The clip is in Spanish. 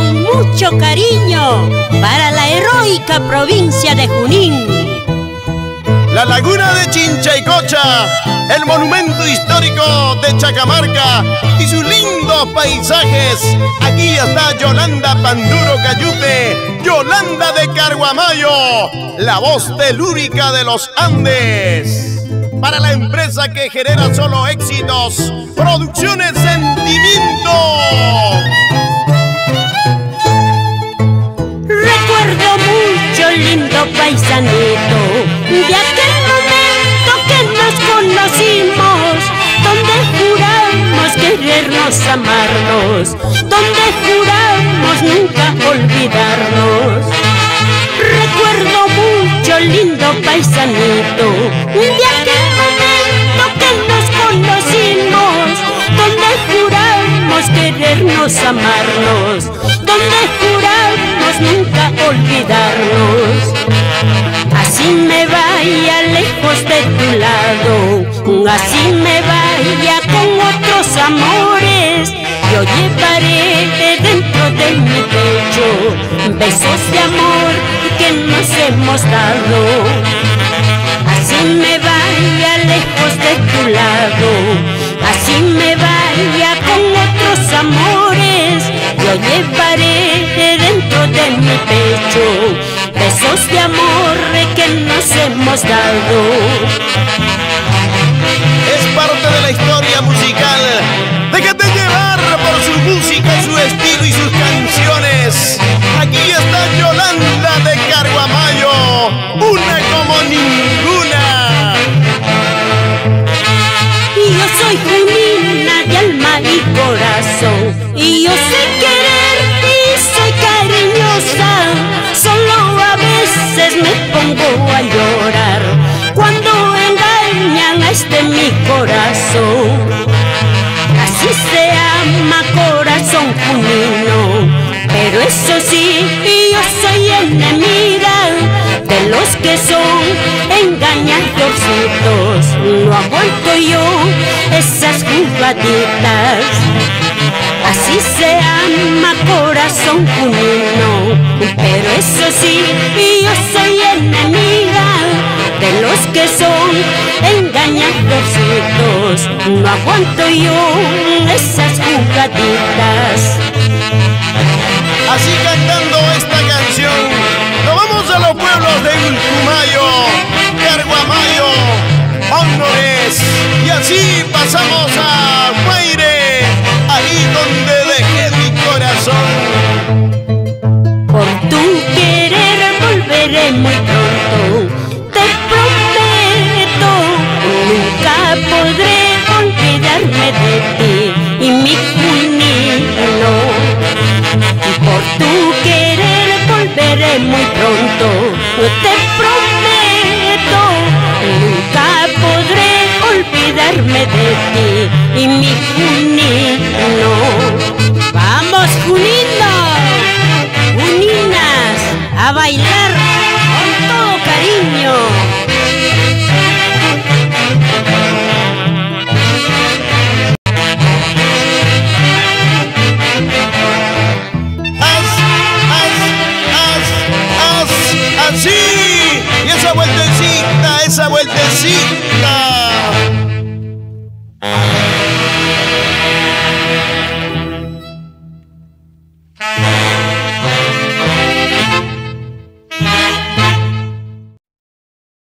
con mucho cariño para la heroica provincia de Junín. La laguna de Chincha y Cocha, el monumento histórico de Chacamarca y sus lindos paisajes. Aquí está Yolanda Panduro Cayupe, Yolanda de Carhuamayo, la voz telúrica de los Andes. Para la empresa que genera solo éxitos, Producciones Sentimiento. Recuerdo mucho, lindo paisanito, de aquel momento que nos conocimos, donde juramos querernos, amarnos, donde juramos nunca olvidarnos. Recuerdo mucho, lindo paisanito, de aquel momento que nos conocimos, donde juramos querernos, amarnos, donde juramos nunca olvidarnos. Así me vaya lejos de tu lado, así me vaya con otros amores, yo llevaré de dentro de mi pecho besos de amor que nos hemos dado. Así me vaya lejos de tu lado, así me vaya con otros amores, yo llevaré dentro de mi pecho besos de amor que nos hemos dado. Es parte de la historia musical. Déjate llevar por su música, su estilo y sus canciones. Aquí está Yolanda de Carhuamayo, una como ninguna. Y yo soy junina de alma y corazón, y yo sé querer y soy cariñosa. Solo a veces me pongo a llorar cuando engañan a este mi corazón. Así se ama, corazón junino. Pero eso sí, yo soy enemiga de los que son engañadorcitos. No aguanto yo esas jugaditas. Así se ama, corazón junino. Pero eso sí, yo soy enemiga de los que son engañadorcitos. No aguanto yo esas jugaditas. Así cantando esta canción, nos vamos a los pueblos de Ultumayo, Carhuamayo, Honores, y así pasamos a Guaire, ahí donde dejé mi corazón. Por tu querer volveré muy pronto, te prometo, nunca podré olvidarme de ti y mi junino. Por tu querer volveré muy pronto, te prometo, nunca podré olvidarme de ti y mi junino. ¡Vamos, juninos, juninas, a bailar!